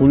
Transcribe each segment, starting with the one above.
Un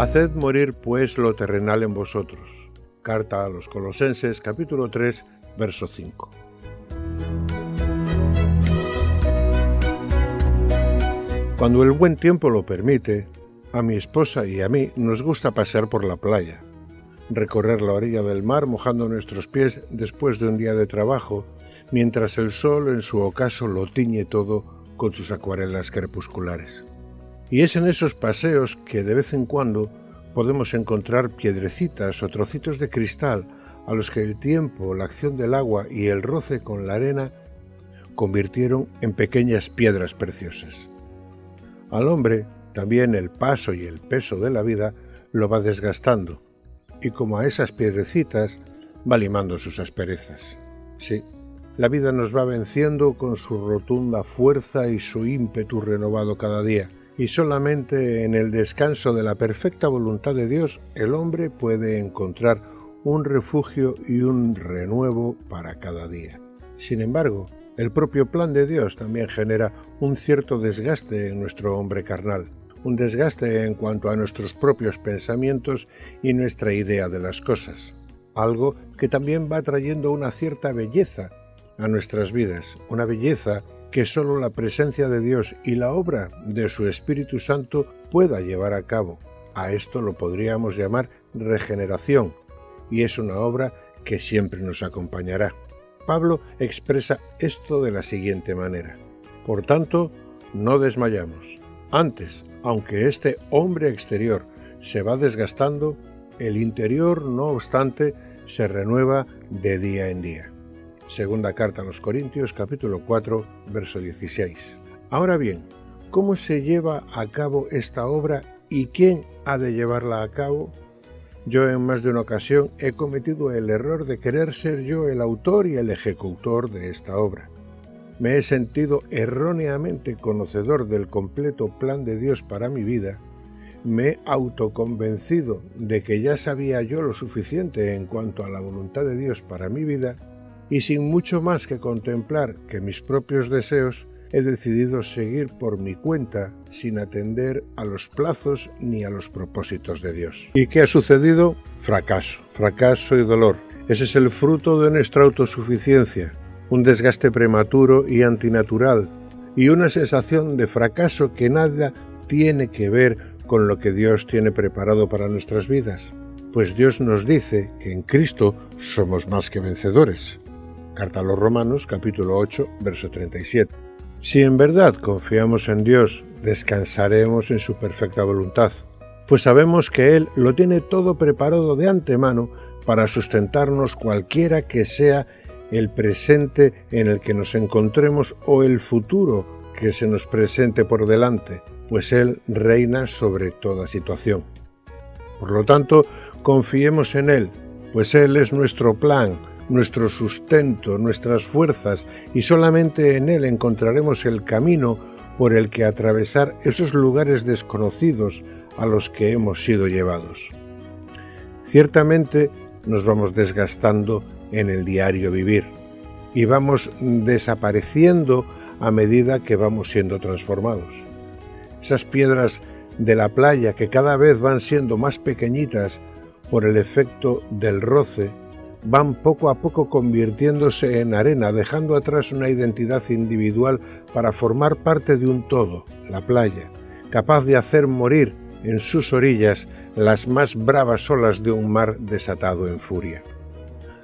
Haced morir, pues, lo terrenal en vosotros. Carta a los Colosenses, capítulo 3, verso 5. Cuando el buen tiempo lo permite, a mi esposa y a mí nos gusta pasear por la playa, recorrer la orilla del mar mojando nuestros pies después de un día de trabajo, mientras el sol en su ocaso lo tiñe todo con sus acuarelas crepusculares. Y es en esos paseos que de vez en cuando podemos encontrar piedrecitas o trocitos de cristal a los que el tiempo, la acción del agua y el roce con la arena convirtieron en pequeñas piedras preciosas. Al hombre también el paso y el peso de la vida lo va desgastando, y como a esas piedrecitas va limando sus asperezas. Sí, la vida nos va venciendo con su rotunda fuerza y su ímpetu renovado cada día. Y solamente en el descanso de la perfecta voluntad de Dios, el hombre puede encontrar un refugio y un renuevo para cada día. Sin embargo, el propio plan de Dios también genera un cierto desgaste en nuestro hombre carnal, un desgaste en cuanto a nuestros propios pensamientos y nuestra idea de las cosas, algo que también va trayendo una cierta belleza a nuestras vidas, una belleza que solo la presencia de Dios y la obra de su Espíritu Santo pueda llevar a cabo. A esto lo podríamos llamar regeneración, y es una obra que siempre nos acompañará. Pablo expresa esto de la siguiente manera: por tanto, no desmayamos. Antes, aunque este hombre exterior se va desgastando, el interior, no obstante, se renueva de día en día. Segunda carta a los Corintios, capítulo 4, verso 16. Ahora bien, ¿cómo se lleva a cabo esta obra y quién ha de llevarla a cabo? Yo en más de una ocasión he cometido el error de querer ser yo el autor y el ejecutor de esta obra. Me he sentido erróneamente conocedor del completo plan de Dios para mi vida. Me he autoconvencido de que ya sabía yo lo suficiente en cuanto a la voluntad de Dios para mi vida, y sin mucho más que contemplar que mis propios deseos, he decidido seguir por mi cuenta sin atender a los plazos ni a los propósitos de Dios. ¿Y qué ha sucedido? Fracaso, fracaso y dolor. Ese es el fruto de nuestra autosuficiencia, un desgaste prematuro y antinatural, y una sensación de fracaso que nada tiene que ver con lo que Dios tiene preparado para nuestras vidas. Pues Dios nos dice que en Cristo somos más que vencedores. Carta a los Romanos, capítulo 8, verso 37. Si en verdad confiamos en Dios, descansaremos en su perfecta voluntad, pues sabemos que Él lo tiene todo preparado de antemano para sustentarnos cualquiera que sea el presente en el que nos encontremos o el futuro que se nos presente por delante, pues Él reina sobre toda situación. Por lo tanto, confiemos en Él, pues Él es nuestro plan, nuestro sustento, nuestras fuerzas, y solamente en Él encontraremos el camino por el que atravesar esos lugares desconocidos a los que hemos sido llevados. Ciertamente nos vamos desgastando en el diario vivir y vamos desapareciendo a medida que vamos siendo transformados. Esas piedras de la playa que cada vez van siendo más pequeñitas por el efecto del roce, van poco a poco convirtiéndose en arena, dejando atrás una identidad individual para formar parte de un todo, la playa, capaz de hacer morir en sus orillas las más bravas olas de un mar desatado en furia.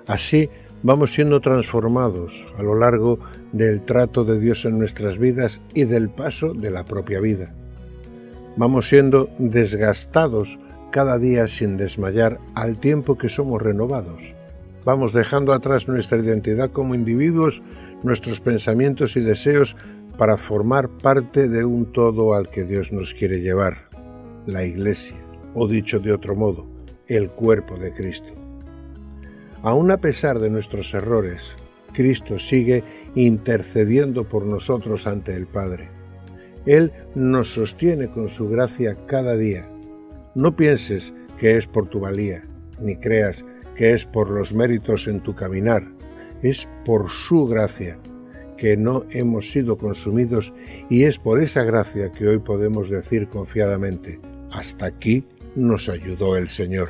Así vamos siendo transformados a lo largo del trato de Dios en nuestras vidas y del paso de la propia vida. Vamos siendo desgastados cada día sin desmayar al tiempo que somos renovados. Vamos dejando atrás nuestra identidad como individuos, nuestros pensamientos y deseos para formar parte de un todo al que Dios nos quiere llevar, la Iglesia, o dicho de otro modo, el cuerpo de Cristo. Aun a pesar de nuestros errores, Cristo sigue intercediendo por nosotros ante el Padre. Él nos sostiene con su gracia cada día. No pienses que es por tu valía, ni creas que es por los méritos en tu caminar, es por su gracia que no hemos sido consumidos y es por esa gracia que hoy podemos decir confiadamente, hasta aquí nos ayudó el Señor.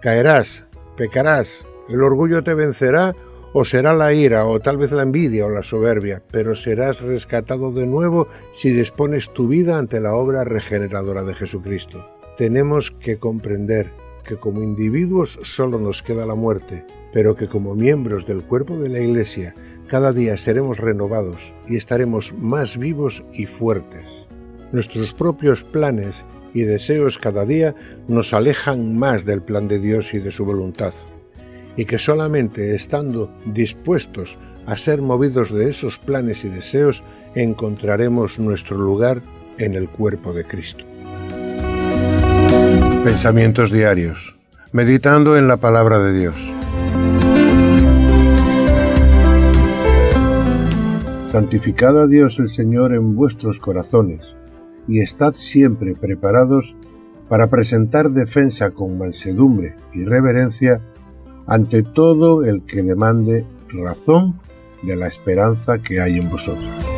Caerás, pecarás, el orgullo te vencerá o será la ira o tal vez la envidia o la soberbia, pero serás rescatado de nuevo si dispones tu vida ante la obra regeneradora de Jesucristo. Tenemos que comprender que como individuos solo nos queda la muerte, pero que como miembros del cuerpo de la Iglesia, cada día seremos renovados y estaremos más vivos y fuertes. Nuestros propios planes y deseos cada día nos alejan más del plan de Dios y de su voluntad, y que solamente estando dispuestos a ser movidos de esos planes y deseos, encontraremos nuestro lugar en el cuerpo de Cristo. Pensamientos diarios, meditando en la palabra de Dios. Santificad a Dios el Señor en vuestros corazones, y estad siempre preparados para presentar defensa con mansedumbre y reverencia ante todo el que demande razón de la esperanza que hay en vosotros.